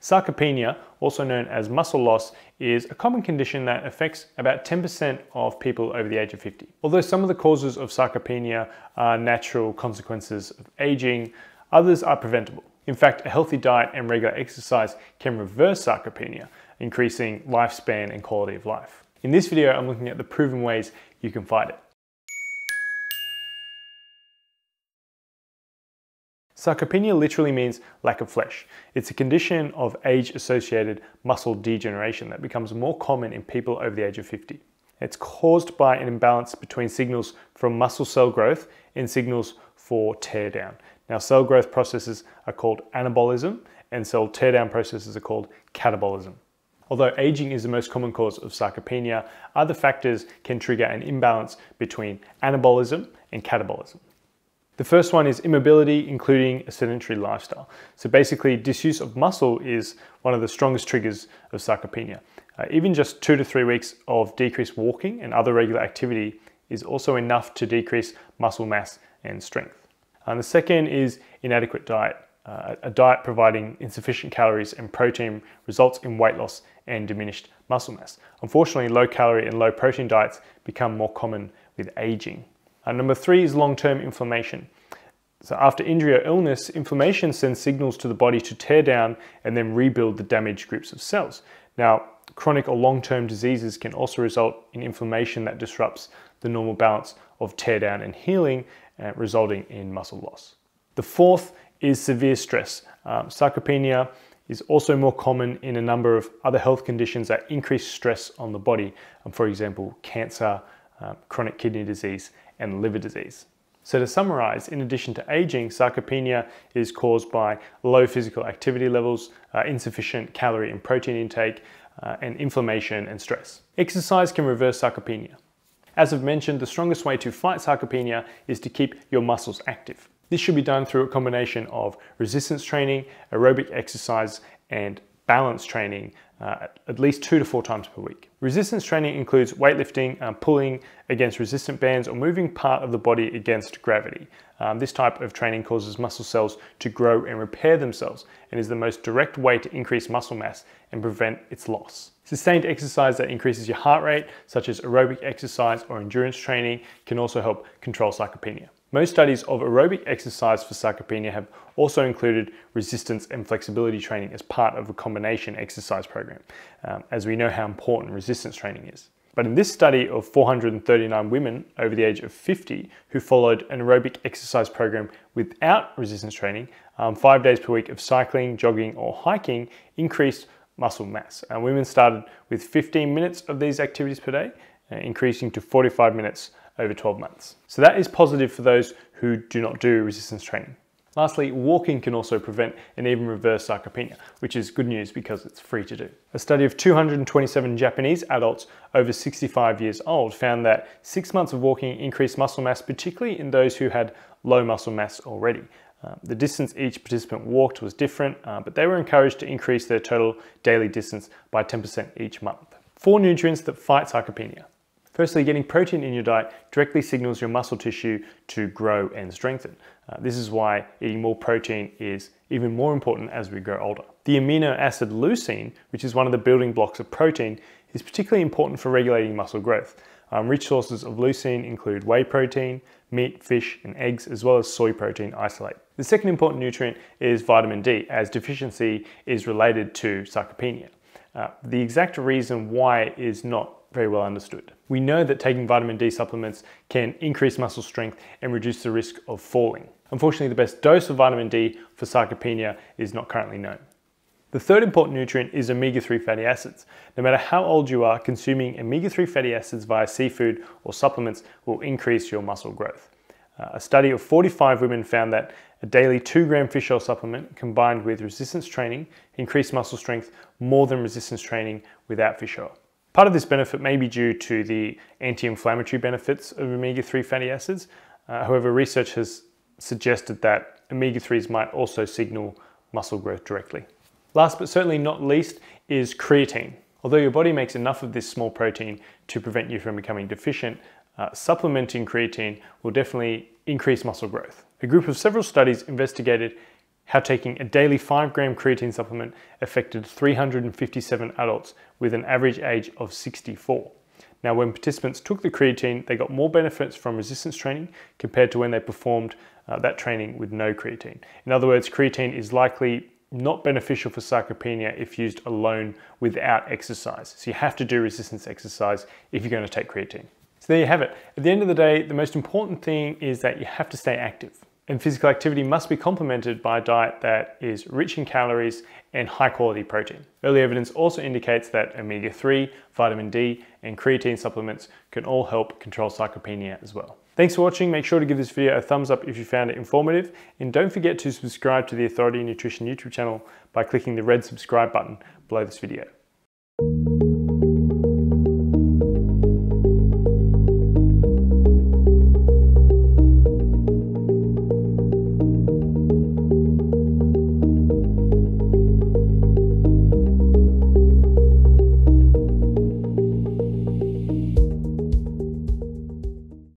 Sarcopenia, also known as muscle loss, is a common condition that affects about 10% of people over the age of 50. Although some of the causes of sarcopenia are natural consequences of aging, others are preventable. In fact, a healthy diet and regular exercise can reverse sarcopenia, increasing lifespan and quality of life. In this video, I'm looking at the proven ways you can fight it. Sarcopenia literally means lack of flesh. It's a condition of age-associated muscle degeneration that becomes more common in people over the age of 50. It's caused by an imbalance between signals from muscle cell growth and signals for teardown. Now, cell growth processes are called anabolism, and cell teardown processes are called catabolism. Although aging is the most common cause of sarcopenia, other factors can trigger an imbalance between anabolism and catabolism. The first one is immobility, including a sedentary lifestyle. So basically, disuse of muscle is one of the strongest triggers of sarcopenia. Even just 2 to 3 weeks of decreased walking and other regular activity is also enough to decrease muscle mass and strength. And the second is inadequate diet. A diet providing insufficient calories and protein results in weight loss and diminished muscle mass. Unfortunately, low calorie and low protein diets become more common with aging. Number three is long-term inflammation. So after injury or illness, inflammation sends signals to the body to tear down and then rebuild the damaged groups of cells. Now, chronic or long-term diseases can also result in inflammation that disrupts the normal balance of tear down and healing, resulting in muscle loss. The fourth is severe stress. Sarcopenia is also more common in a number of other health conditions that increase stress on the body, for example, cancer, chronic kidney disease, and liver disease. So to summarize, in addition to aging, sarcopenia is caused by low physical activity levels, insufficient calorie and protein intake, and inflammation and stress. Exercise can reverse sarcopenia. As I've mentioned, the strongest way to fight sarcopenia is to keep your muscles active. This should be done through a combination of resistance training, aerobic exercise, and balance training at least 2 to 4 times per week. Resistance training includes weightlifting, pulling against resistant bands, or moving part of the body against gravity. This type of training causes muscle cells to grow and repair themselves and is the most direct way to increase muscle mass and prevent its loss. Sustained exercise that increases your heart rate, such as aerobic exercise or endurance training, can also help control sarcopenia. Most studies of aerobic exercise for sarcopenia have also included resistance and flexibility training as part of a combination exercise program, as we know how important resistance training is. But in this study of 439 women over the age of 50 who followed an aerobic exercise program without resistance training, 5 days per week of cycling, jogging, or hiking increased muscle mass. And women started with 15 minutes of these activities per day, increasing to 45 minutes over 12 months. So that is positive for those who do not do resistance training. Lastly, walking can also prevent and even reverse sarcopenia, which is good news because it's free to do. A study of 227 Japanese adults over 65 years old found that 6 months of walking increased muscle mass, particularly in those who had low muscle mass already. The distance each participant walked was different, but they were encouraged to increase their total daily distance by 10% each month. 4 nutrients that fight sarcopenia. Firstly, getting protein in your diet directly signals your muscle tissue to grow and strengthen. This is why eating more protein is even more important as we grow older. The amino acid leucine, which is one of the building blocks of protein, is particularly important for regulating muscle growth. Rich sources of leucine include whey protein, meat, fish, and eggs, as well as soy protein isolate. The second important nutrient is vitamin D, as deficiency is related to sarcopenia. The exact reason why is not very well understood. We know that taking vitamin D supplements can increase muscle strength and reduce the risk of falling. Unfortunately, the best dose of vitamin D for sarcopenia is not currently known. The third important nutrient is omega-3 fatty acids. No matter how old you are, consuming omega-3 fatty acids via seafood or supplements will increase your muscle growth. A study of 45 women found that a daily 2-gram fish oil supplement combined with resistance training increased muscle strength more than resistance training without fish oil. Part of this benefit may be due to the anti-inflammatory benefits of omega-3 fatty acids. However, research has suggested that omega-3s might also signal muscle growth directly. Last but certainly not least is creatine. Although your body makes enough of this small protein to prevent you from becoming deficient, supplementing creatine will definitely increase muscle growth. A group of several studies investigated how taking a daily 5-gram creatine supplement affected 357 adults with an average age of 64. Now, when participants took the creatine, they got more benefits from resistance training compared to when they performed that training with no creatine. In other words, creatine is likely not beneficial for sarcopenia if used alone without exercise. So you have to do resistance exercise if you're going to take creatine. So there you have it. At the end of the day, the most important thing is that you have to stay active. And physical activity must be complemented by a diet that is rich in calories and high quality protein. Early evidence also indicates that omega-3, vitamin D, and creatine supplements can all help control sarcopenia as well. Thanks for watching. Make sure to give this video a thumbs up if you found it informative, and don't forget to subscribe to the Authority Nutrition YouTube channel by clicking the red subscribe button below this video.